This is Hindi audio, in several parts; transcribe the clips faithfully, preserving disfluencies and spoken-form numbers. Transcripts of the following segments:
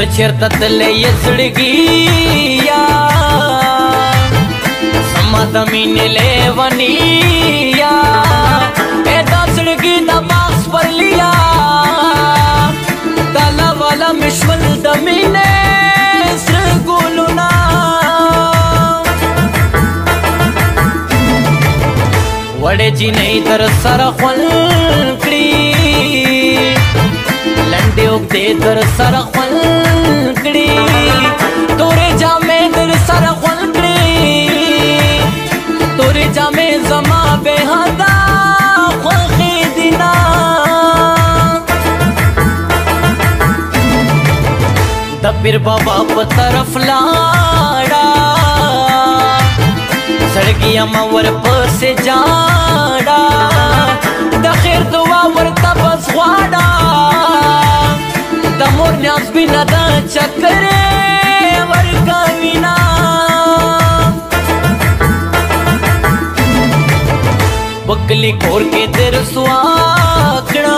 तो शिरदत ले ये सड़गिया समा जमीन ले वनिया ए दसड़गी दबास पर लिया तला वाला मिश्वल दमीने सगुलुना वड़े जी नहीं तर सर खलकड़ी लंडे उगते दर सर खलकड़ी तोरे जामे दर सर खलकड़ी तोरे जामे जमा बेहदा खलकी दिना दपिर बाबा प तरफ लाड़ा सड़किया मवर पर से जाड़ा दखिर दुआ वर तबस वाड़ा मोर न्यास भी नदा चक्करे वर्गा विना बकली खोर के देर सुआकड़ा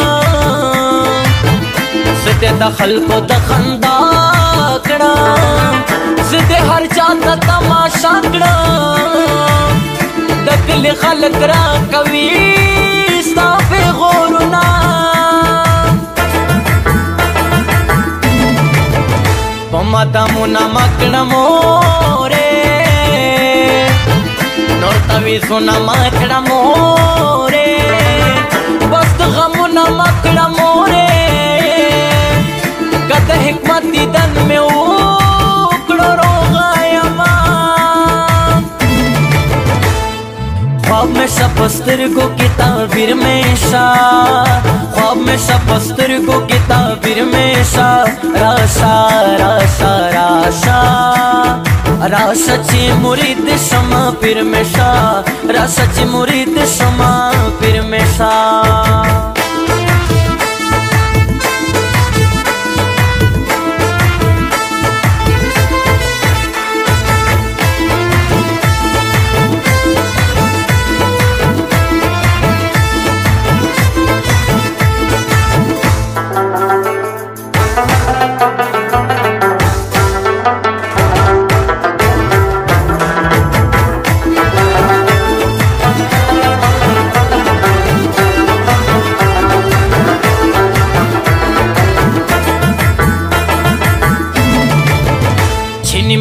सिदे दखल को दखंदाकड़ा सिदे हर चांदा तमाशाकड़ा दकली खलक रा कवी साफे गोरुना माता मुना मकड़ मोरे नोर तवी सुना मकड़ मोरे बस्त गमुना मकड़ मोरे कत हिकमत दीदन में उकड़ो रो गया ख्वाब में शपस्तर को किताबिर में शाह ख्वाब में शपस्तर को किताबिर में शाह राशा राशा राशा राशा ची मुरीद शमा पीर में शा राशा ची मुरीद शमा पीर में शा।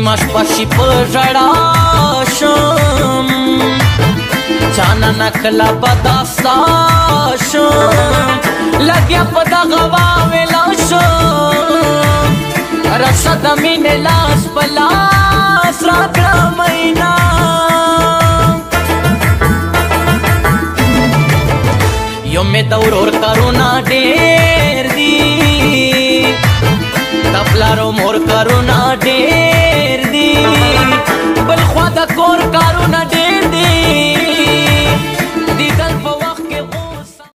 माश पाशी पड़ाशम चाना नकला पदाशाशम लग्या पदा गवा में लाशम रशा दमीन लाश पलास रागड़ा महीना यो में दौर और करुणा डे